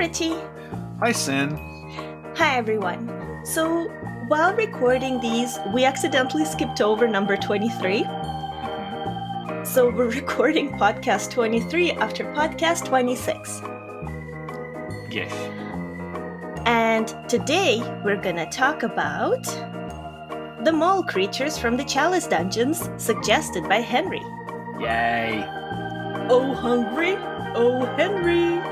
Richie. Hi, Sin. Hi, everyone. So, while recording these, we accidentally skipped over number 23. So, we're recording podcast 23 after podcast 26. Yes. And today, we're gonna talk about the mole creatures from the Chalice Dungeons suggested by Henry. Yay! Oh, hungry! Oh, Henry!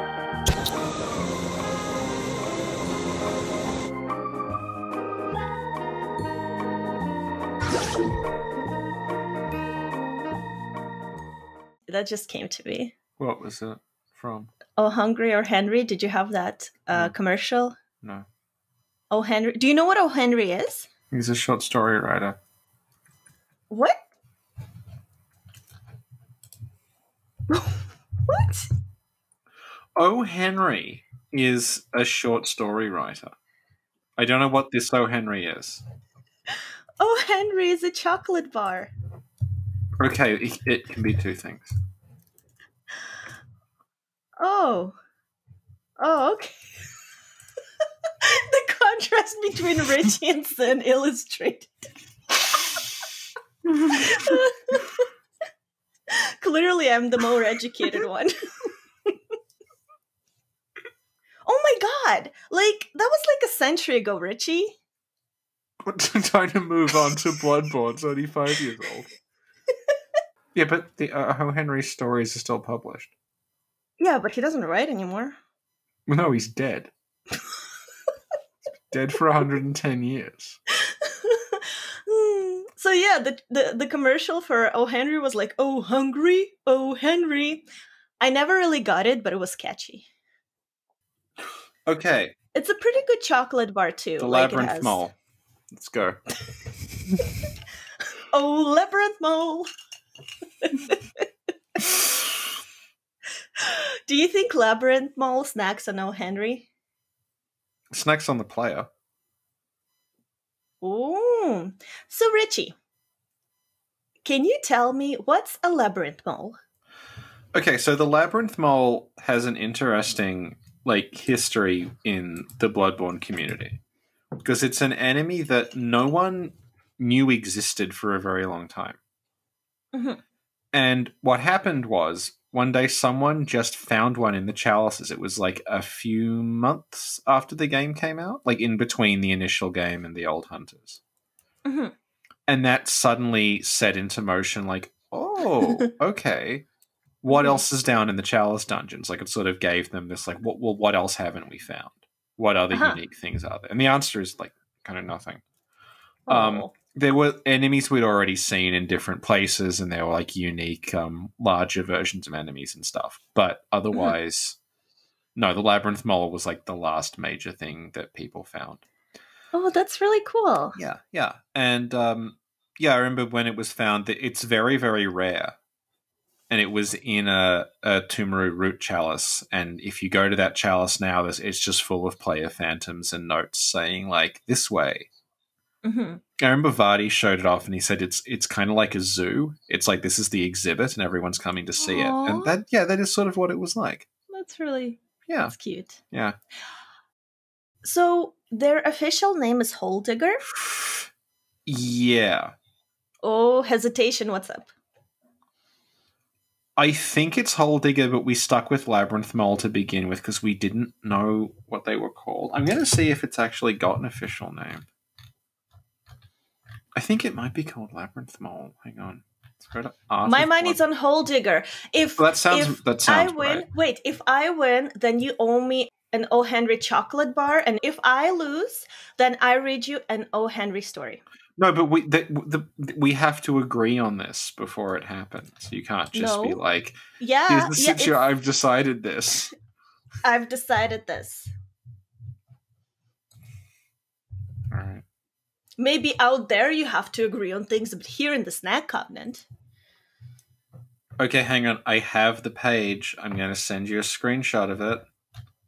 That just came to me. What was it from? Oh, Hungry or Henry? Did you have that commercial? No. Oh, Henry. Do you know what O. Henry is? He's a short story writer. What? What? O. Henry is a short story writer. I don't know what this O. Henry is. O. Henry is a chocolate bar. Okay, it can be two things. Oh, okay. The contrast between Richie and Sin illustrated. Clearly, I'm the more educated one. Oh my god! Like, that was like a century ago, Richie. I'm trying to move on to Bloodborne, it's only 5 years old. Yeah, but the O. Henry stories are still published. Yeah, but he doesn't write anymore. Well, no, he's dead. Dead for 110 years. So yeah, the commercial for O. Henry was like, "Oh, hungry, O. Henry." I never really got it, but it was catchy. Okay. It's a pretty good chocolate bar too. The Labyrinth Mole. Let's go. Oh, Labyrinth Mole. Do you think Labyrinth Mole snacks on O. Henry? Snacks on the player. Oh, so Richie, can you tell me what's a Labyrinth Mole? Okay, so the Labyrinth Mole has an interesting history in the Bloodborne community because it's an enemy that no one knew existed for a very long time. Mm-hmm. And what happened was one day someone just found one in the chalices. It was like a few months after the game came out, like in between the initial game and the Old Hunters. Mm-hmm. And that suddenly set into motion like, oh, okay, what else is down in the Chalice Dungeons? Like it sort of gave them this like, well, what else haven't we found? What other unique things are there? And the answer is like kind of nothing. Oh. There were enemies we'd already seen in different places, and they were like unique, larger versions of enemies and stuff. But otherwise, no, the Labyrinth Mole was like the last major thing that people found. Oh, that's really cool. Yeah, yeah. And yeah, I remember when it was found that it's very, very rare. And it was in a Tumaru root chalice. And if you go to that chalice now, it's just full of player phantoms and notes saying like, this way. Mm-hmm. Aaron Bavardi showed it off and he said it's kind of like a zoo. It's like this is the exhibit and everyone's coming to see it. And that, yeah, that is sort of what it was like. That's really, yeah, that's cute. Yeah. So their official name is Hole Digger? Yeah. Oh, hesitation, what's up? I think it's Hole Digger, but we stuck with Labyrinth Mole to begin with because we didn't know what they were called. I'm going to see if it's actually got an official name. I think it might be called Labyrinth Mole. Hang on. Let's go to Art. My mind is on Hole Digger. If, well, that sounds I win, right. Wait, if I win, then you owe me an O. Henry chocolate bar. And if I lose, then I read you an O. Henry story. No, but we have to agree on this before it happens. You can't just be like, yeah, here's the situation. I've decided this. I've decided this. All right. Maybe out there you have to agree on things, but here in the snack continent. Okay, hang on. I have the page. I'm going to send you a screenshot of it.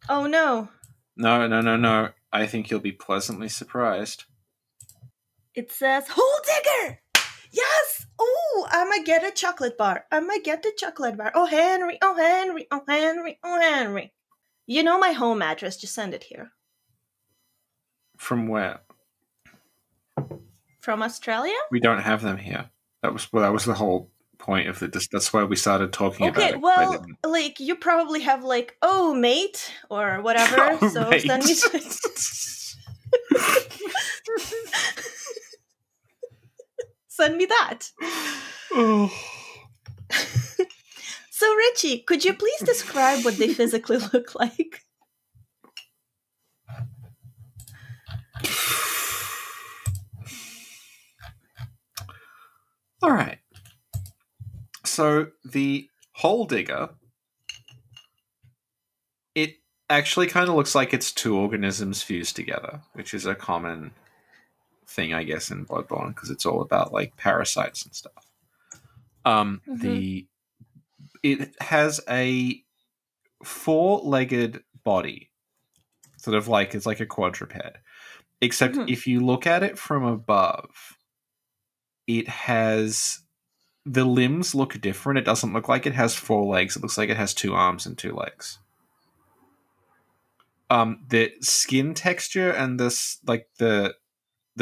Oh, no. No, no, no, no. I think you'll be pleasantly surprised. It says, Hole Digger! Yes! Oh, I'm going to get a chocolate bar. I'm going to get the chocolate bar. Oh, Henry, oh, Henry, oh, Henry, oh, Henry. You know my home address. Just send it here. From where? From Australia? We don't have them here. That was the whole point of the. That's why we started talking about it. Okay, well, like, you probably have, like, oh, mate, or whatever. Oh, so mate. Send me send me that. Oh. So, Richie, could you please describe what they physically look like? All right. So, the Hole Digger, it actually kind of looks like it's two organisms fused together, which is a common thing, I guess, in Bloodborne, because it's all about, like, parasites and stuff. It has a four-legged body, sort of like it's like a quadruped, except if you look at it from above, it has the limbs look different. It doesn't look like it has four legs. It looks like it has two arms and two legs. The skin texture and this, like the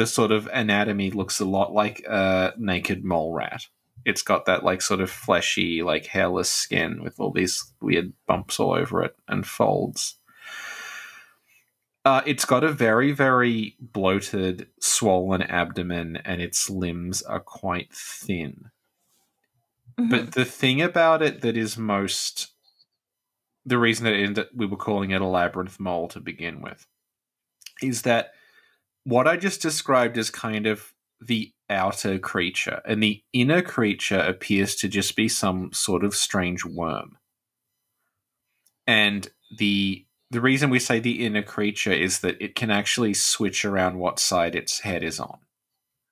sort of anatomy, looks a lot like a naked mole rat. It's got that, like, sort of fleshy, like, hairless skin with all these weird bumps all over it and folds. It's got a very, very bloated, swollen abdomen, and its limbs are quite thin. Mm-hmm. But the thing about it that is most... The reason that we were calling it a labyrinth mole to begin with is that what I just described is kind of the outer creature, and the inner creature appears to just be some sort of strange worm. And the reason we say the inner creature is that it can actually switch around what side its head is on.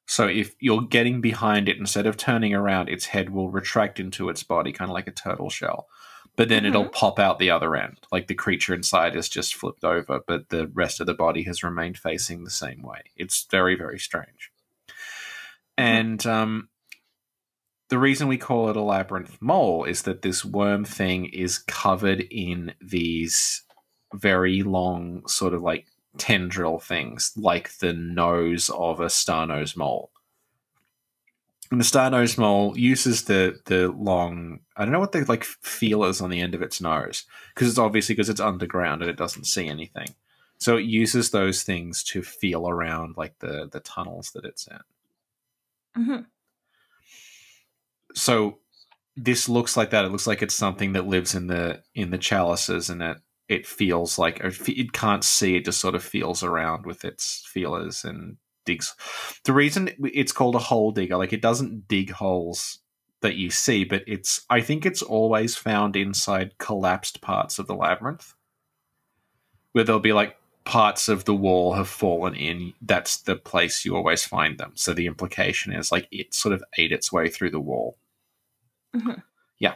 So if you're getting behind it, instead of turning around, its head will retract into its body, kind of like a turtle shell, but then it'll pop out the other end. Like, the creature inside is just flipped over, but the rest of the body has remained facing the same way. It's very, very strange. And the reason we call it a labyrinth mole is that this worm thing is covered in these very long sort of, like, tendril things, like the nose of a star-nosed mole. And the star-nosed mole uses the long, I don't know what they, like, feelers on the end of its nose, because it's obviously because it's underground and it doesn't see anything. So it uses those things to feel around, like, the tunnels that it's in. Mm-hmm. So this looks like that. It looks like it's something that lives in the chalices, and it feels like it can't see. It just sort of feels around with its feelers and digs. The reason it's called a hole digger, like, it doesn't dig holes that you see, but I think it's always found inside collapsed parts of the labyrinth, where there'll be, like, parts of the wall have fallen in. That's the place you always find them. So the implication is, like, it sort of ate its way through the wall. Mm-hmm. Yeah.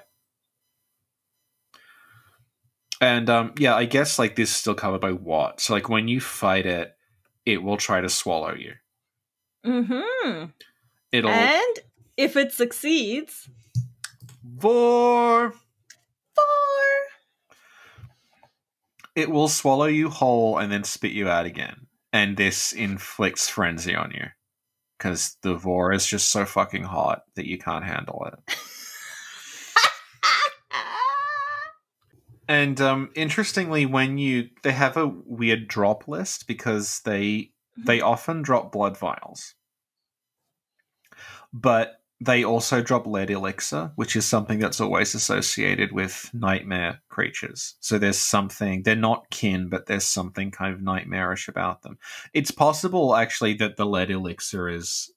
And yeah, I guess, like, this is still covered by what? So, like, when you fight it, it will try to swallow you. Mm-hmm. And if it succeeds, it will swallow you whole and then spit you out again. And this inflicts frenzy on you, because the vor is just so fucking hot that you can't handle it. And interestingly, they have a weird drop list, because they often drop blood vials. But they also drop lead elixir, which is something that's always associated with nightmare creatures. So there's something, they're not kin, but there's something kind of nightmarish about them. It's possible, actually, that the lead elixir is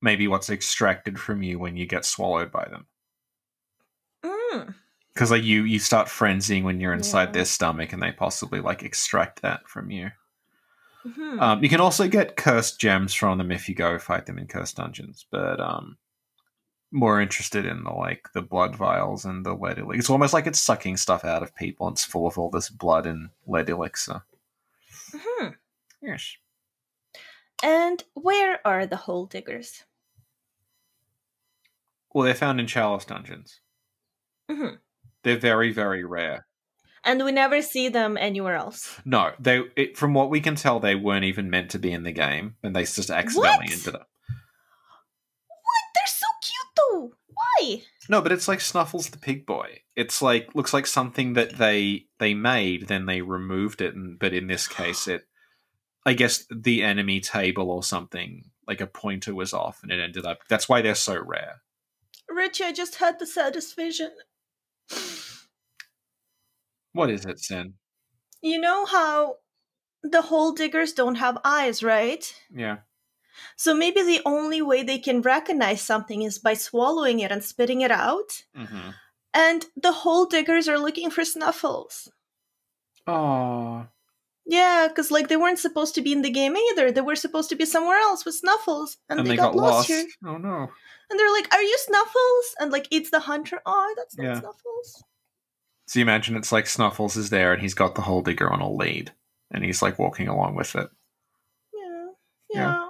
maybe what's extracted from you when you get swallowed by them. Because like you start frenzying when you're inside their stomach, and they possibly, like, extract that from you. Mm-hmm. You can also get cursed gems from them if you go fight them in cursed dungeons, but more interested in the blood vials and the lead elixir. It's almost like it's sucking stuff out of people, and it's full of all this blood and lead elixir. Mm-hmm. Yes. And where are the hole diggers? Well, they're found in chalice dungeons. Mm-hmm. They're very, very rare. And we never see them anywhere else. No, from what we can tell, they weren't even meant to be in the game, and they just accidentally ended up. What? They're so cute, though. Why? No, but it's like Snuffles the Pig Boy. It's like looks like something that they made, then they removed it, but in this case, I guess the enemy table or something, like a pointer was off, and it ended up. That's why they're so rare. Richie, I just had the satisfaction. What is it, Sin? You know how the hole diggers don't have eyes, right? Yeah. So maybe the only way they can recognize something is by swallowing it and spitting it out. Mm-hmm. And the hole diggers are looking for Snuffles. Oh. Yeah, because like they weren't supposed to be in the game either. They were supposed to be somewhere else with Snuffles, and they got lost here. Oh no! And they're like, "Are you Snuffles?" And like, it's the hunter. Oh, that's not Snuffles. So you imagine it's like Snuffles is there, and he's got the hole digger on a lead, and he's like walking along with it. Yeah.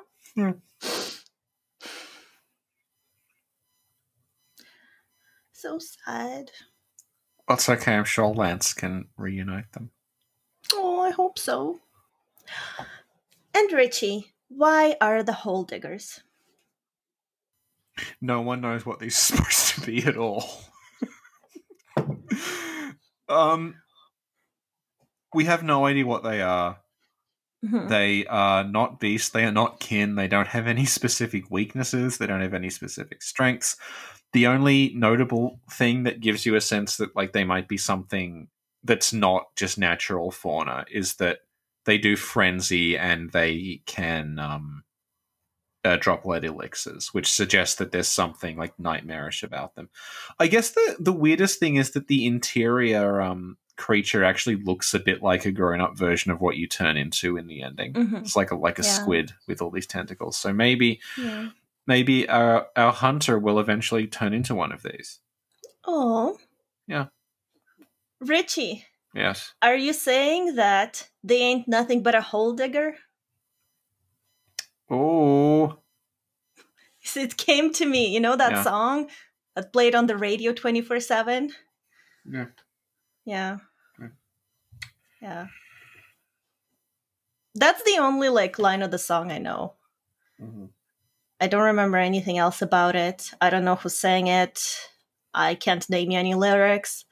So sad. That's okay. I'm sure Lance can reunite them. Oh, I hope so. And Richie, why are the hole diggers? No one knows what these are supposed to be at all. We have no idea what they are. Mm-hmm. They are not beasts. They are not kin. They don't have any specific weaknesses. They don't have any specific strengths. The only notable thing that gives you a sense that like they might be something that's not just natural fauna is that they do frenzy and they can droplet elixirs, which suggests that there's something like nightmarish about them. I guess the weirdest thing is that the interior creature actually looks a bit like a grown-up version of what you turn into in the ending. Mm-hmm. It's like a squid with all these tentacles. So maybe our hunter will eventually turn into one of these. Oh. Yeah. Richie, yes. Are you saying that they ain't nothing but a hole digger? Oh. It came to me. You know that song that played on the radio 24/7? Yeah. Yeah. Yeah. That's the only like line of the song I know. Mm-hmm. I don't remember anything else about it. I don't know who sang it. I can't name you any lyrics.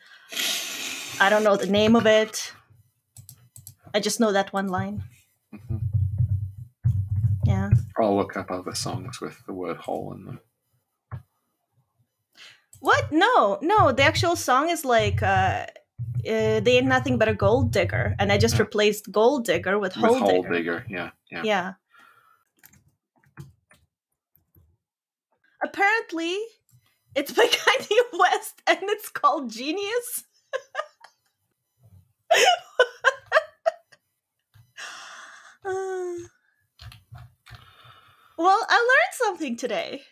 I don't know the name of it. I just know that one line. Mm-hmm. Yeah. I'll look up other songs with the word hole in them. What? No. The actual song is like, they ain't nothing but a gold digger. And I just replaced gold digger with hole digger. Yeah. Apparently, it's by Kanye West and it's called Genius. Well, I learned something today.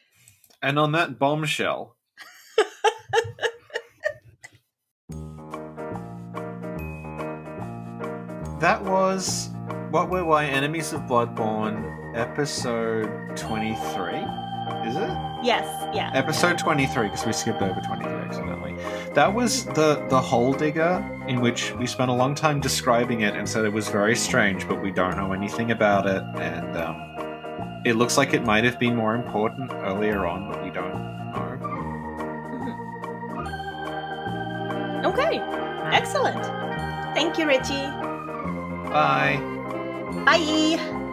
And on that bombshell. That was What Were Why Enemies of Bloodborne, episode 23, is it? Yes, yeah. Episode 23, because we skipped over 23 accidentally. That was the hole digger, in which we spent a long time describing it and said it was very strange, but we don't know anything about it, and it looks like it might have been more important earlier on, but we don't know. Mm-hmm. Okay, excellent. Thank you, Richie. Bye. Bye.